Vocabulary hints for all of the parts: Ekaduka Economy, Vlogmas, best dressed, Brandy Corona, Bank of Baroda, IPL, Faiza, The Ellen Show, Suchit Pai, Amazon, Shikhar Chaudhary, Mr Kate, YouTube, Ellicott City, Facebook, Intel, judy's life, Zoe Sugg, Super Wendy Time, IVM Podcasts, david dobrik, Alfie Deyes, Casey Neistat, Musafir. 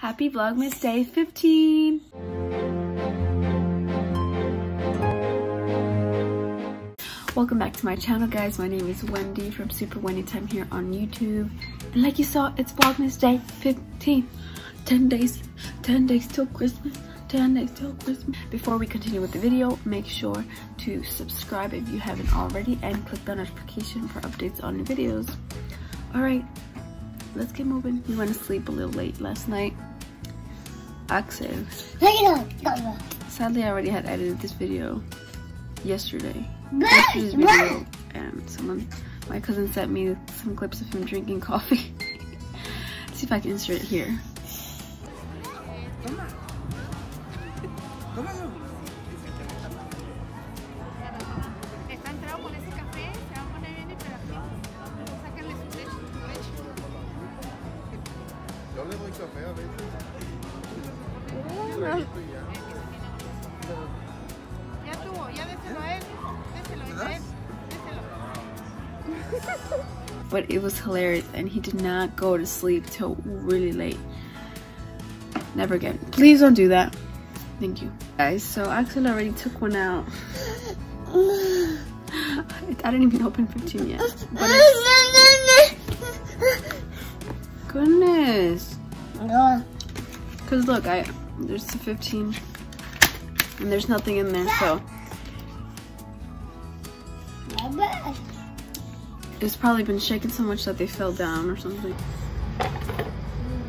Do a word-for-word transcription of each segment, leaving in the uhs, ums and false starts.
Happy Vlogmas Day fifteen. Welcome back to my channel, guys. My name is Wendy from Super Wendy Time here on YouTube. And like you saw, it's Vlogmas Day fifteen. ten days, ten days till Christmas. ten days till Christmas. Before we continue with the video, make sure to subscribe if you haven't already and click the notification for updates on new videos. Alright, let's get moving. We went to sleep a little late last night. Axel. Sadly, I already had edited this video yesterday. Yesterday's video, and someone, my cousin sent me some clips of him drinking coffee. Let's see if I can insert it here. But it was hilarious, and he did not go to sleep till really late. Never again. Please don't do that. Thank you, guys. So Axel already took one out. I didn't even open fifteen yet. But goodness. Cause look, I there's the fifteen, and there's nothing in there, so. It's probably been shaken so much that they fell down or something.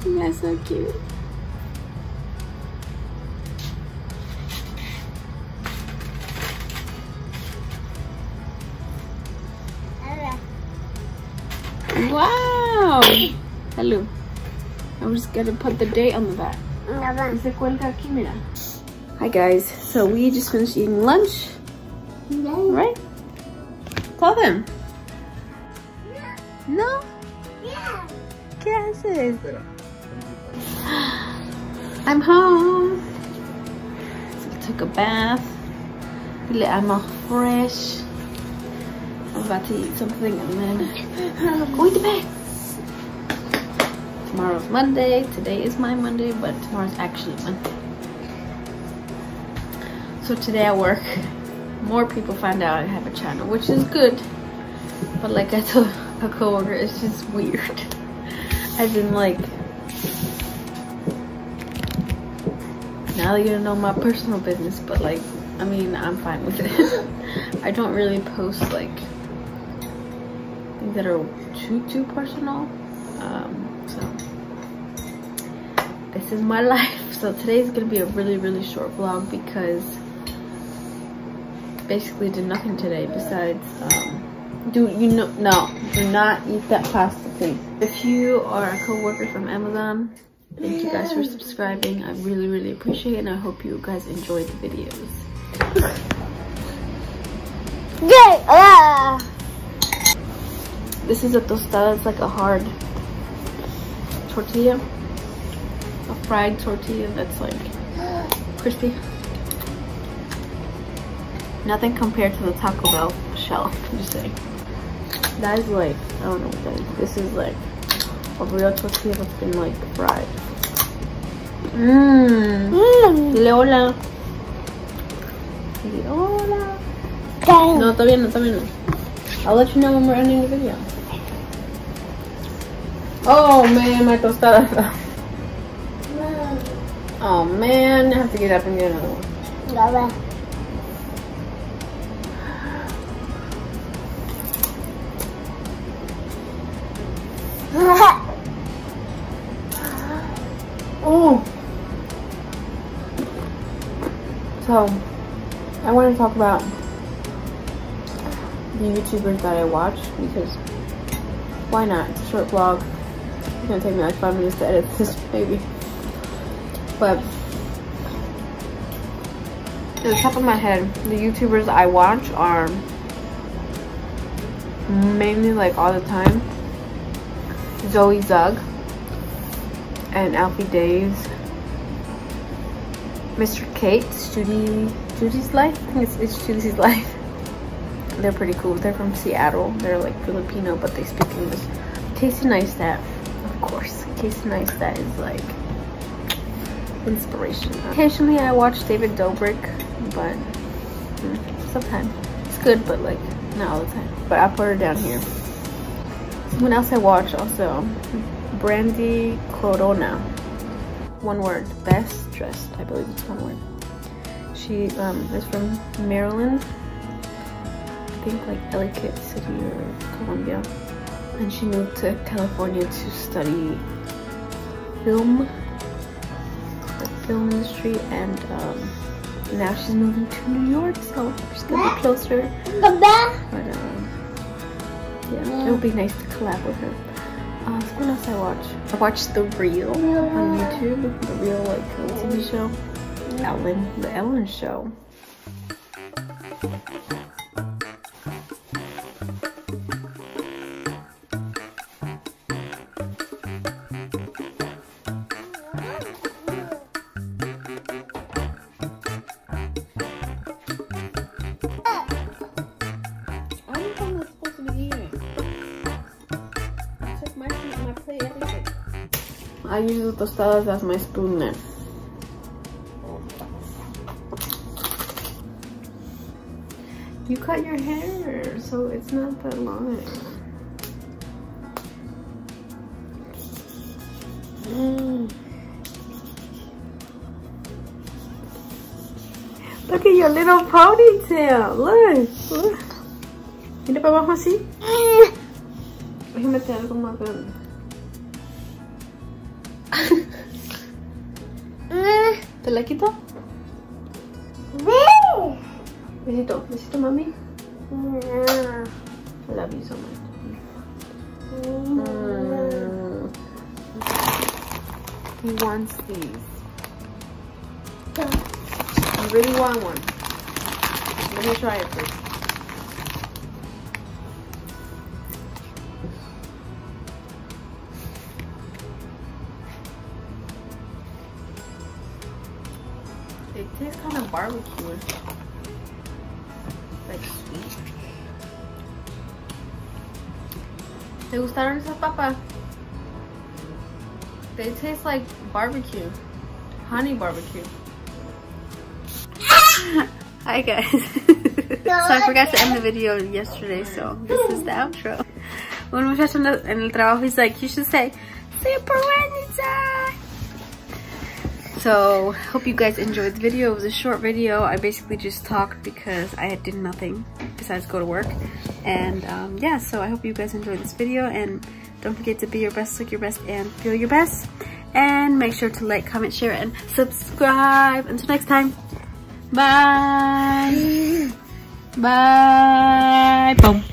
That's so cute. Wow! Hello. I'm just gonna put the date on the back. Hi guys. So we just finished eating lunch. Right? Tell them. No? Yeah. ¿Qué haces? I'm home. So I took a bath. I'm all fresh. I'm about to eat something and then going to bed. Tomorrow's Monday. Today is my Monday, but tomorrow's actually Monday. So today I work. More people find out I have a channel, which is good. But like I told a coworker, it's just weird. I've been like, now you don't know my personal business, but like, I mean, I'm fine with it. I don't really post like things that are too too personal. Um, so this is my life. So today's gonna be a really really short vlog because basically did nothing today besides. Um, Dude, you know, no, do not eat that pasta, please. If you are a co-worker from Amazon, thank you guys for subscribing. I really, really appreciate it, and I hope you guys enjoy the videos. Yay! Ah! This is a tostada. It's like a hard tortilla. A fried tortilla that's like crispy. Nothing compared to the Taco Bell shell, I'm just saying. That is like, I don't know what that is. This is like a real tortilla that's been like fried. Mmm. Mm. Leola. Leola. Okay. No, está bien, no, está bien. I'll let you know when we're ending the video. Oh man, my tostada. Oh man, I have to get up and get another one. Lava. Oh. So, I want to talk about the YouTubers that I watch because why not? It's a short vlog. It's gonna take me like five minutes to edit this, maybe. But at the top of my head, the YouTubers I watch are mainly like all the time. Zoe Sugg and Alfie Deyes, Mr Kate, Judy, Judy's Life. I think it's, it's Judy's Life. They're pretty cool. They're from Seattle. They're like Filipino, but they speak English. Casey Neistat, of course. Casey Neistat is like inspiration. Occasionally I watch David Dobrik, but mm, sometimes. It's good, but like not all the time. But I'll put her down here. Someone else I watch also, Brandy Corona. One word, Best Dressed. I believe it's one word. She um, is from Maryland. I think like Ellicott City or Columbia. And she moved to California to study film, like film industry, and um, now she's moving to New York, so she's gonna be closer. But um, yeah, it would be nice to collab with her. Uh, what else I watch? I watch The Real on YouTube, The Real like T V show, Ellen, The Ellen Show. I use the tostadas as my spoon now. You cut your hair, so it's not that long. Mm. Look at your little ponytail. Look, look. Mira para abajo así. Déjame meter algo más grande. ¿Te la quito? ¡Woo! Besito, besito, mami. I love you so much. Mm. He wants these. I really want one. Let me try it first. It tastes kind of barbecue, like sweet. ¿Te gustaron esas papas? They taste like barbecue, honey barbecue. Hi guys. So I forgot to end the video yesterday, so this is the outro. Un muchacho en el trabajo, he's like, you should say Super Wendy Time. So, hope you guys enjoyed the video. It was a short video. I basically just talked because I did nothing besides go to work. And um, yeah, so I hope you guys enjoyed this video. And don't forget to be your best, look your best, and feel your best. And make sure to like, comment, share, and subscribe. Until next time, bye. Bye. Boom.